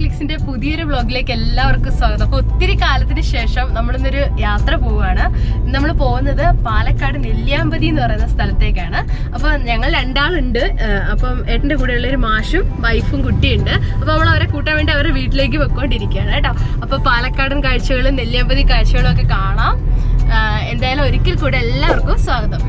ക്ലിക്സിന്റെ പുതിയൊരു വ്ളോഗിലേക്ക് എല്ലാവർക്കും സ്വാഗതം. അപ്പോൾ ഒത്തിരി കാലത്തിന് ശേഷം നമ്മളിന്നൊരു യാത്ര പോവുകയാണ്. നമ്മൾ പോകുന്നത് പാലക്കാട് നെല്ലിയാമ്പതി എന്ന് പറയുന്ന സ്ഥലത്തേക്കാണ്. അപ്പോൾ ഞങ്ങൾ രണ്ടാളുണ്ട്. അപ്പം ഏട്ടൻ്റെ കൂടെയുള്ള ഒരു മാഷും വൈഫും കുട്ടിയുണ്ട്. അപ്പോൾ നമ്മൾ അവരെ കൂട്ടാൻ വേണ്ടി അവരുടെ വീട്ടിലേക്ക് വെക്കൊണ്ടിരിക്കുകയാണ് കേട്ടോ. അപ്പോൾ പാലക്കാടൻ കാഴ്ചകളും നെല്ലിയാമ്പതി കാഴ്ചകളും ഒക്കെ കാണാം. എന്തായാലും ഒരിക്കൽ കൂടെ എല്ലാവർക്കും സ്വാഗതം.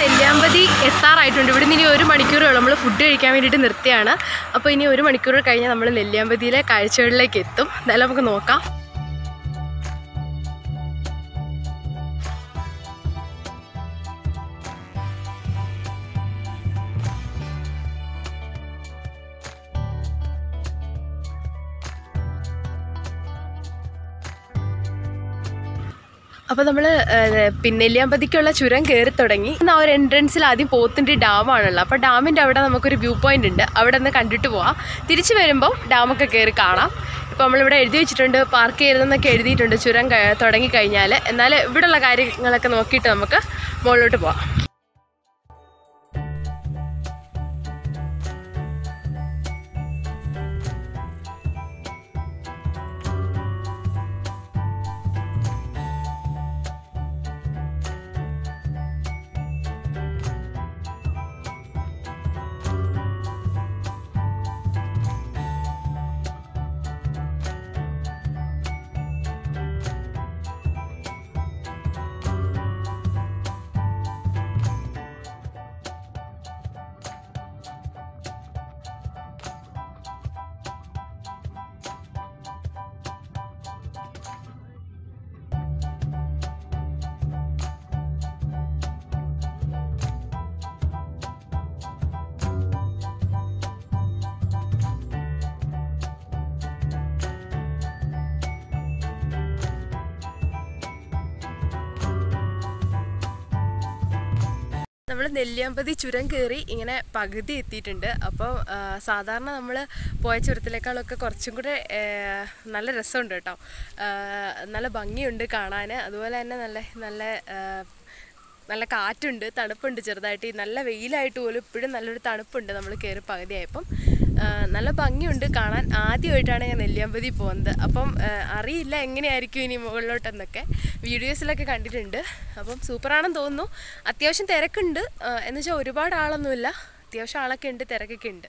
നെല്ലിയാമ്പതി എത്താറായിട്ടുണ്ട്. ഇവിടെ ഇനി ഒരു മണിക്കൂറുകൾ നമ്മൾ ഫുഡ് കഴിക്കാൻ വേണ്ടിയിട്ട് നിർത്തിയാണ്. അപ്പോൾ ഇനി ഒരു മണിക്കൂർ കഴിഞ്ഞാൽ നമ്മൾ നെല്ലിയാമ്പതിയിലെ കാഴ്ചകളിലേക്ക് എത്തും. എന്തായാലും നമുക്ക് നോക്കാം. അപ്പോൾ നമ്മൾ നെല്ലിയാമ്പതിക്കുള്ള ചുരം കയറി തുടങ്ങി. ആ ഒരു എൻട്രൻസിൽ ആദ്യം പോത്തിൻ്റെ ഡാമാണുള്ളത്. അപ്പോൾ ഡാമിൻ്റെ അവിടെ നമുക്കൊരു വ്യൂ പോയിൻ്റ് ഉണ്ട്. അവിടെ നിന്ന് കണ്ടിട്ട് പോവാം. തിരിച്ചു വരുമ്പോൾ ഡാമൊക്കെ കയറി കാണാം. ഇപ്പോൾ നമ്മളിവിടെ എഴുതി വെച്ചിട്ടുണ്ട്, പാർക്ക് ചെയ്യരുതെന്നൊക്കെ എഴുതിയിട്ടുണ്ട് ചുരം തുടങ്ങിക്കഴിഞ്ഞാൽ. എന്നാൽ ഇവിടെയുള്ള കാര്യങ്ങളൊക്കെ നോക്കിയിട്ട് നമുക്ക് മുകളിലോട്ട് പോവാം. നമ്മൾ നെല്ലിയാമ്പതി ചുരം കയറി ഇങ്ങനെ പകുതി എത്തിയിട്ടുണ്ട്. അപ്പോൾ സാധാരണ നമ്മൾ പോയ ചുരത്തിലേക്കാളൊക്കെ കുറച്ചും കൂടെ നല്ല രസമുണ്ട് കേട്ടോ. നല്ല ഭംഗിയുണ്ട് കാണാൻ. അതുപോലെ തന്നെ നല്ല നല്ല നല്ല കാറ്റുണ്ട്, തണുപ്പുണ്ട്. ചെറുതായിട്ട് നല്ല വെയിലായിട്ട് പോലും ഇപ്പോഴും നല്ലൊരു തണുപ്പുണ്ട്. നമ്മൾ കയറി പകുതിയായപ്പം നല്ല ഭംഗിയുണ്ട് കാണാൻ. ആദ്യമായിട്ടാണ് ഞാൻ നെല്ലിയാമ്പതി പോകുന്നത്. അപ്പം അറിയില്ല എങ്ങനെയായിരിക്കും ഇനി മുകളിലോട്ടെന്നൊക്കെ വീഡിയോസിലൊക്കെ കണ്ടിട്ടുണ്ട്. അപ്പം സൂപ്പറാണെന്ന് തോന്നുന്നു. അത്യാവശ്യം തിരക്കുണ്ട്. എന്നുവെച്ചാൽ ഒരുപാട് ആളൊന്നുമില്ല, അത്യാവശ്യം ആളൊക്കെ ഉണ്ട്, തിരക്കൊക്കെ ഉണ്ട്.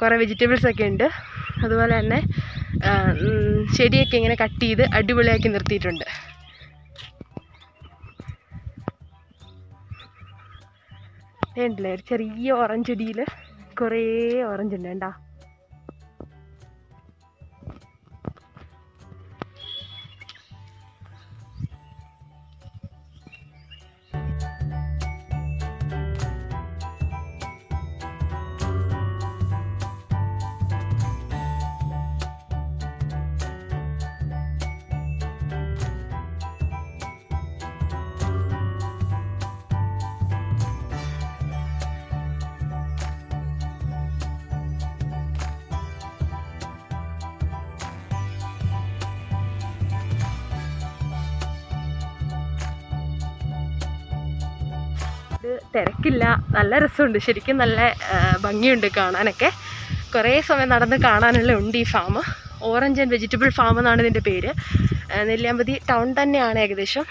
കുറേ വെജിറ്റബിൾസൊക്കെ ഉണ്ട്. അതുപോലെ തന്നെ ചെടിയൊക്കെ ഇങ്ങനെ കട്ട് ചെയ്ത് അടിപൊളിയാക്കി നിർത്തിയിട്ടുണ്ട്. ഉണ്ടല്ലേ ഒരു ചെറിയ ഓറഞ്ച് ചെടിയിൽ കുറേ ഓറഞ്ച് ഉണ്ട് കേട്ടോ. ഇത് തിരക്കില്ല, നല്ല രസമുണ്ട്, ശരിക്കും നല്ല ഭംഗിയുണ്ട് കാണാനൊക്കെ. കുറേ സമയം നടന്ന് കാണാനുള്ള ഉണ്ട് ഈ farm. Orange and vegetable farm എന്നാണ് ഇതിൻ്റെ പേര്. നെല്ലിയാമ്പതി ടൗൺ തന്നെയാണ് ഏകദേശം.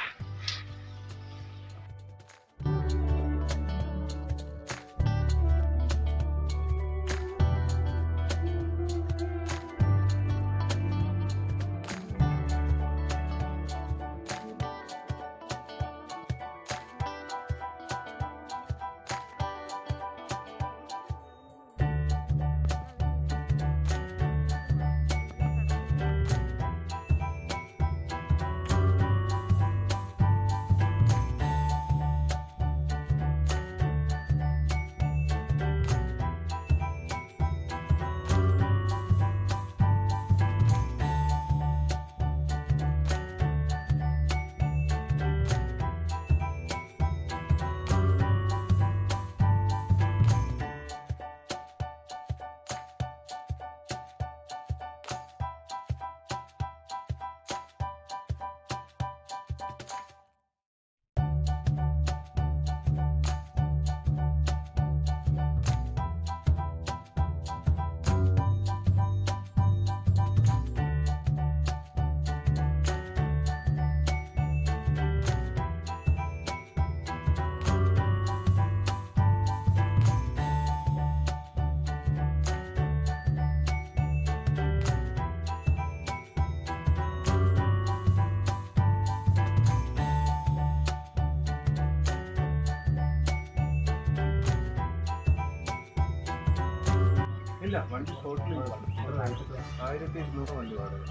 ഇല്ല, വണ്ടി ടോട്ടലി 1200 വണ്ടി വാടക.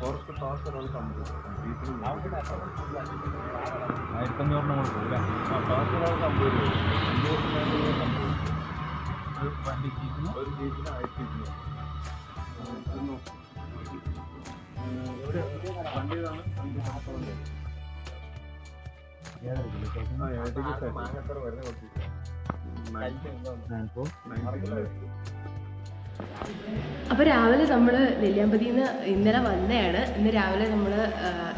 കുറച്ച് പാസ് ഒരാൾ കംപ്ലീറ്റ് ചെയ്യും. 1500 കൊടുക്കില്ല, ആ പാസ് ഒരാൾ കംപ്ലീറ്റ് ചെയ്യും. 200 കംപ്ലീറ്റ് വണ്ടിക്ക് ഒരു ജീപ്പിന് 1200 വണ്ടിയാണ്. വരുന്ന കൊടുത്തില്ല. അപ്പോൾ രാവിലെ നമ്മൾ നെല്ലിയാമ്പതിയിൽ നിന്ന് ഇന്നലെ വന്നതാണ്. ഇന്ന് രാവിലെ നമ്മൾ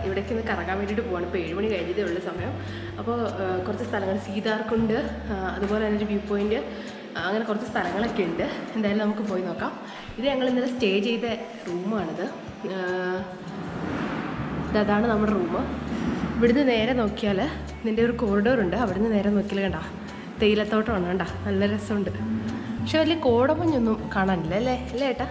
ഇവിടേക്ക് ഒന്ന് കറങ്ങാൻ വേണ്ടിയിട്ട് പോകണം. ഇപ്പോൾ 7 മണി കഴിഞ്ഞതേ ഉള്ള സമയം. അപ്പോൾ കുറച്ച് സ്ഥലങ്ങൾ, സീതാർക്കുണ്ട്, അതുപോലെ തന്നെ ഒരു വ്യൂ പോയിൻറ്റ്, അങ്ങനെ കുറച്ച് സ്ഥലങ്ങളൊക്കെ ഉണ്ട്. എന്തായാലും നമുക്ക് പോയി നോക്കാം. ഇത് ഞങ്ങൾ ഇന്നലെ സ്റ്റേ ചെയ്ത റൂമാണിത്. ഇതാണ് നമ്മുടെ റൂം. ഇവിടുന്ന് നേരെ നോക്കിയാൽ ഇതിൻ്റെ ഒരു കോറിഡോറുണ്ട്. അവിടുന്ന് നേരെ നോക്കിയാൽ കണ്ടോ തേയിലത്തോട്ടമാണ്. കണ്ടോ നല്ല രസമുണ്ട്. പക്ഷെ വലിയ കോടമഞ്ഞൊന്നും കാണാനില്ല അല്ലേ അല്ലേ ഏട്ടാ?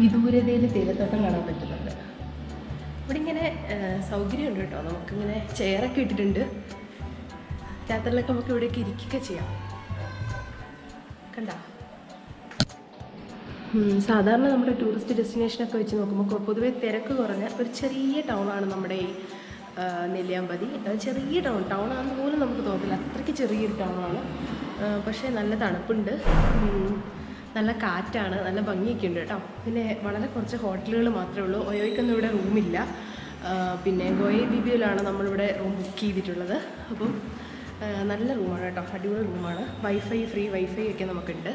വിദൂരതയിൽ തേയിലത്തോട്ടം കാണാൻ പറ്റുന്നുണ്ട്. ഇവിടെ ഇങ്ങനെ സൗകര്യമുണ്ട് കേട്ടോ. നമുക്കിങ്ങനെ ചെയറൊക്കെ ഇട്ടിട്ടുണ്ട്. രാത്രിയിലൊക്കെ നമുക്ക് ഇവിടെയൊക്കെ ഇരിക്കുകയൊക്കെ ചെയ്യാം. കണ്ട, സാധാരണ നമ്മുടെ ടൂറിസ്റ്റ് ഡെസ്റ്റിനേഷനൊക്കെ വെച്ച് നോക്കുമ്പോൾ പൊതുവെ തിരക്ക് കുറഞ്ഞ ഒരു ചെറിയ ടൗണാണ് നമ്മുടെ ഈ നെല്ലിയാമ്പതി. ചെറിയ ടൗണാണെന്ന് പോലും നമുക്ക് തോന്നില്ല, അത്രയ്ക്ക് ചെറിയൊരു ടൗണാണ്. പക്ഷേ നല്ല തണുപ്പുണ്ട്, നല്ല കാറ്റാണ്, നല്ല ഭംഗിയൊക്കെ ഉണ്ട് കേട്ടോ. പിന്നെ വളരെ കുറച്ച് ഹോട്ടലുകൾ മാത്രമേ ഉള്ളൂ. ഒയോയ്ക്കൊന്നും ഇവിടെ റൂമില്ല. പിന്നെ ഗോയെ ബിബിയിലാണ് നമ്മളിവിടെ റൂം ബുക്ക് ചെയ്തിട്ടുള്ളത്. അപ്പം നല്ല റൂമാണ് കേട്ടോ, അടിപൊളി റൂമാണ്. വൈഫൈ, ഫ്രീ വൈഫൈ ഒക്കെ നമുക്കുണ്ട്.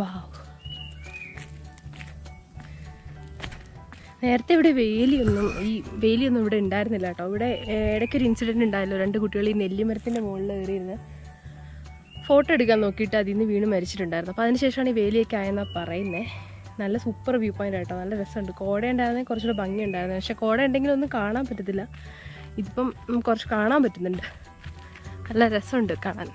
Wow. I have a bailey on the Dindarnilla. I have an incident in Dialor and good really Nelly Merthin and Molder. Fortaganokita in the Vino Merchant. The Pansation Bailey Kaina Parine. Nala super viewpoint at all. The rest and cord and Diana Corsa Bangi and Diana Shacord and Dingle on the Kana Petilla. It's Corskana Betin. Alla rest and the Kanan.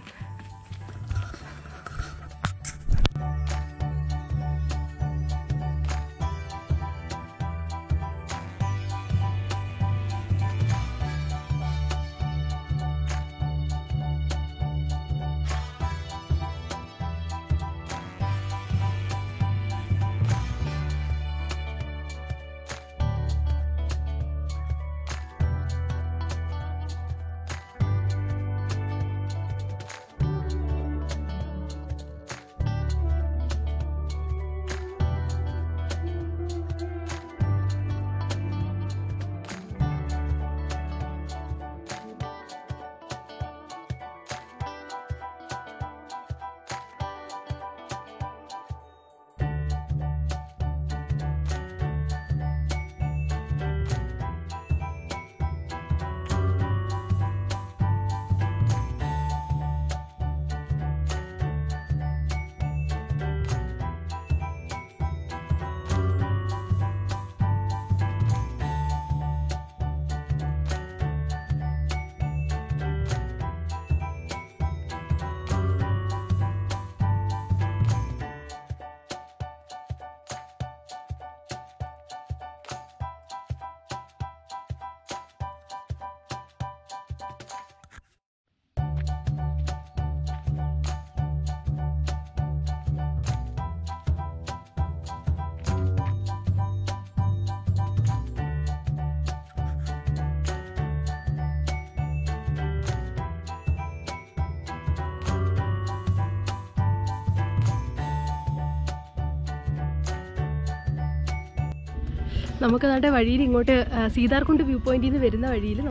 We have a viewpoint in the Vedana. We have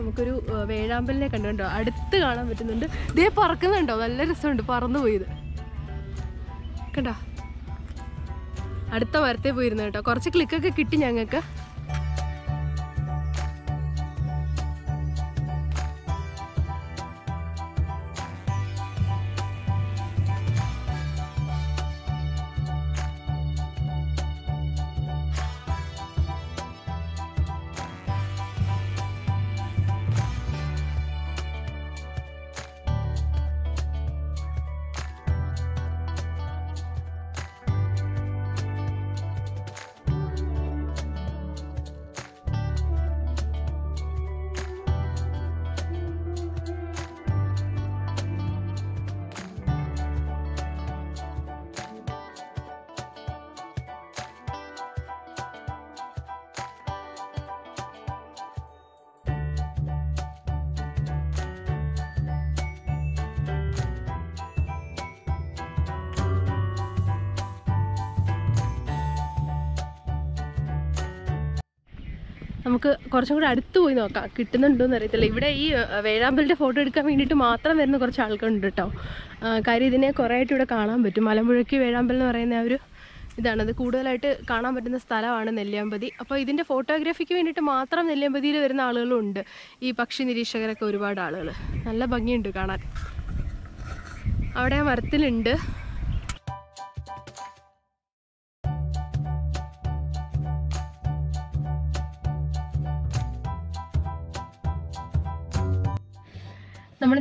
a viewpoint in the Vedana. They park in the Vedana. They I will show you a photo.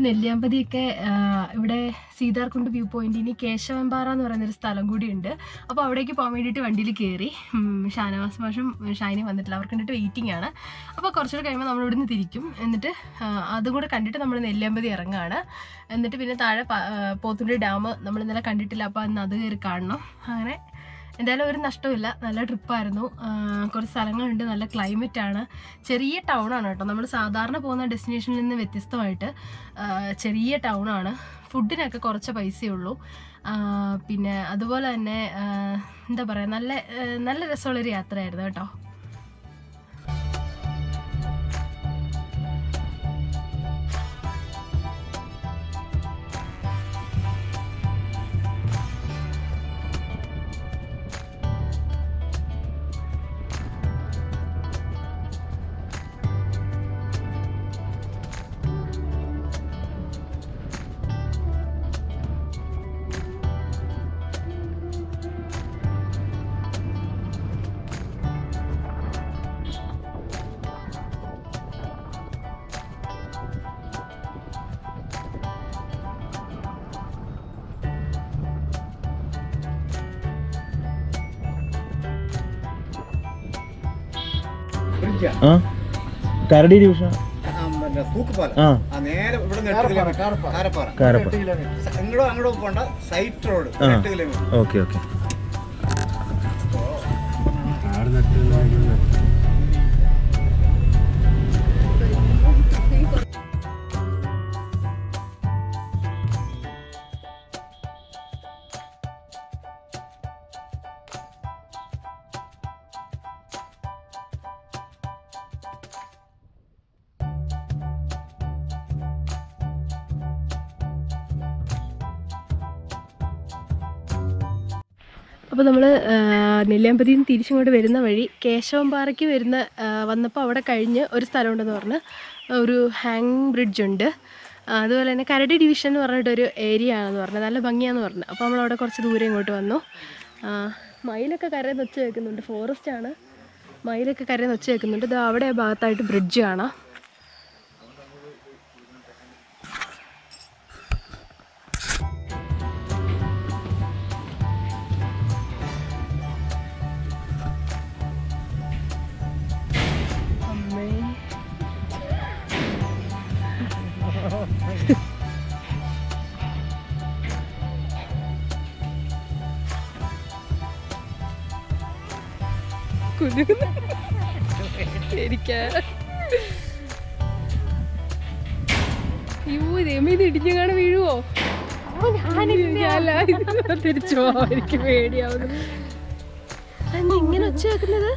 Nelliyampathy Seetharkund viewpoint in Keshavambara and Restalangood. About a pomade to Vandilkeri, Shana Smashum, Shiny Van the Lavarkund eating Anna. About Corsica in the Tiricum, and the other good candidate number Nelliyampathy Arangana, and the Tipinatara Pothude Dama, number the Canditilapa, another Carno, and I love Nastola, Nala Triparno, Corsalanga, and Nala climate Tana, Cherry Town on it. Number Sadarna Pona destination in the Vetistoiter, Cherry Town on a food in a corcha by Solo, Pina Adavala and the Baranale Nala Solari at the top. കരടി division അപ്പോൾ നമ്മൾ നെല്ലിയാമ്പതിയിൽ നിന്ന് തിരിച്ചിങ്ങോട്ട് വരുന്ന വഴി കേശവംപാറയ്ക്ക് വന്നപ്പോൾ അവിടെ കഴിഞ്ഞ് ഒരു സ്ഥലമുണ്ടെന്ന് പറഞ്ഞ് ഒരു ഹാങ് ബ്രിഡ്ജ് ഉണ്ട്. അതുപോലെ തന്നെ കരടി ഡിവിഷൻ എന്ന് പറഞ്ഞിട്ടൊരു ഏരിയ ആണെന്ന് പറഞ്ഞത്, നല്ല ഭംഗിയാണെന്ന് പറഞ്ഞു. അപ്പോൾ നമ്മളവിടെ കുറച്ച് ദൂരം ഇങ്ങോട്ട് വന്നു. മയിലൊക്കെ കരയെന്ന് ഒച്ച കേൾക്കുന്നുണ്ട്, ഫോറസ്റ്റാണ്, മയിലൊക്കെ കരയെന്ന് ഒച്ച കേൾക്കുന്നുണ്ട്. ഇത് അവിടെ ഭാഗത്തായിട്ട് ബ്രിഡ്ജ് കാണാം. ഇടിഞ്ഞാണ് വീഴുവോ? തിരിച്ചു പോവാ, എനിക്ക് പേടിയാവുന്നു. ഇങ്ങനെ ഒച്ച വെക്കുന്നത്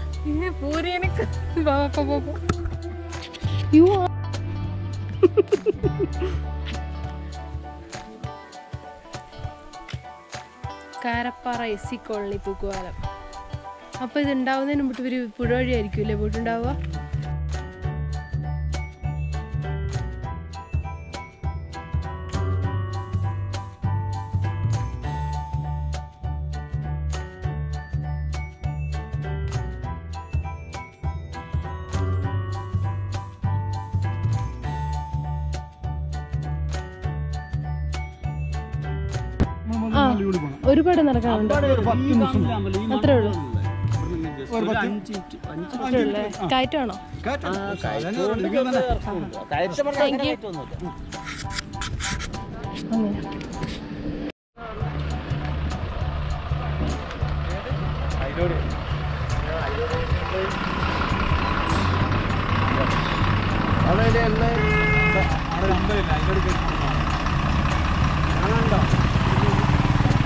കാരപ്പാറ എസ് സി കോളനി പൂക്കുവാലം. അപ്പോൾ ഇതുണ്ടാവുന്നതിന് മുമ്പ് ഒരു പുഴ വഴിയായിരിക്കും അല്ലേ പോയിട്ടുണ്ടാവുക? ഒരുപാട് നടക്കാറുണ്ട്, അത്രേ ഉള്ളൂ. കയറ്റാണോ?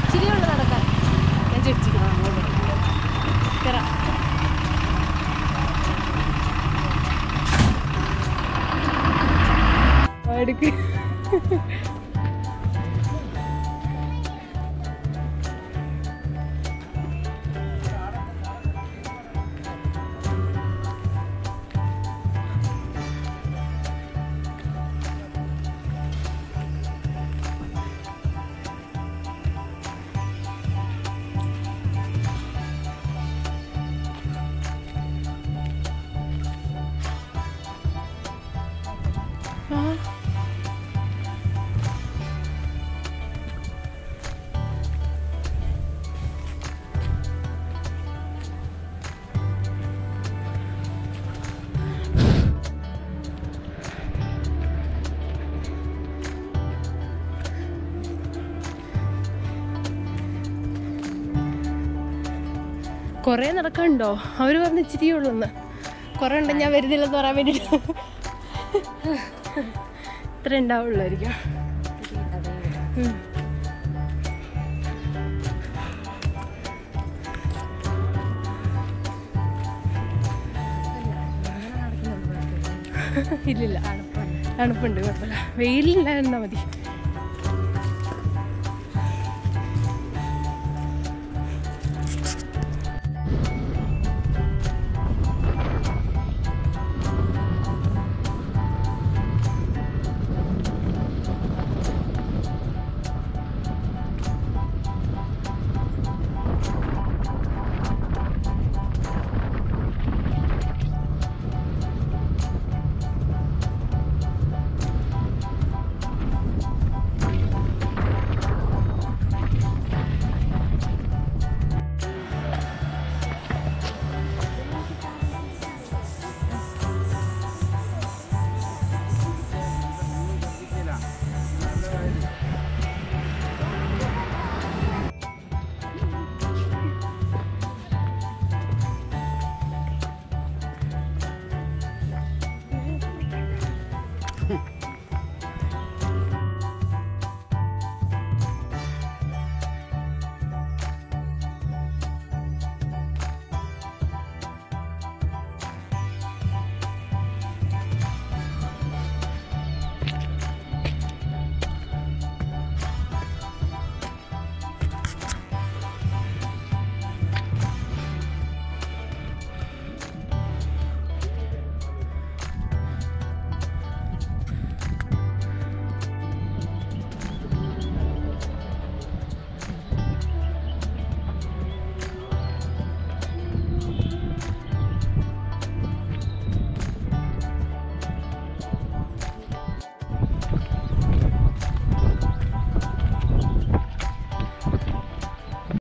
ഇച്ചിരിയുള്ള നടക്കാൻ ഞാൻ ചോദിച്ചിരിക്കണം. കുറേ നടക്കാനുണ്ടോ? അവർ പറഞ്ഞ് ഇച്ചിരിയേ ഉള്ളൂ എന്ന്. കുറേ ഉണ്ടോ ഞാൻ വരുന്നില്ലെന്ന് പറയാൻ വേണ്ടിയിട്ട് ഇത്ര ഉണ്ടാവുള്ളായിരിക്കും. ഇല്ലില്ല, തണുപ്പുണ്ട്, കുഴപ്പമില്ല. വെയിലില്ലായിരുന്നാൽ മതി.